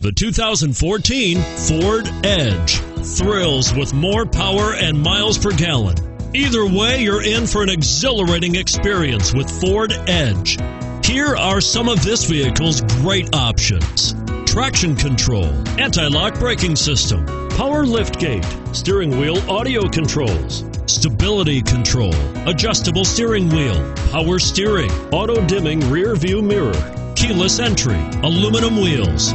The 2014 Ford Edge thrills with more power and miles per gallon. Either way, you're in for an exhilarating experience with Ford Edge. Here are some of this vehicle's great options: traction control, anti-lock braking system, power liftgate, steering wheel audio controls, stability control, adjustable steering wheel, power steering, auto-dimming rear view mirror, keyless entry, aluminum wheels.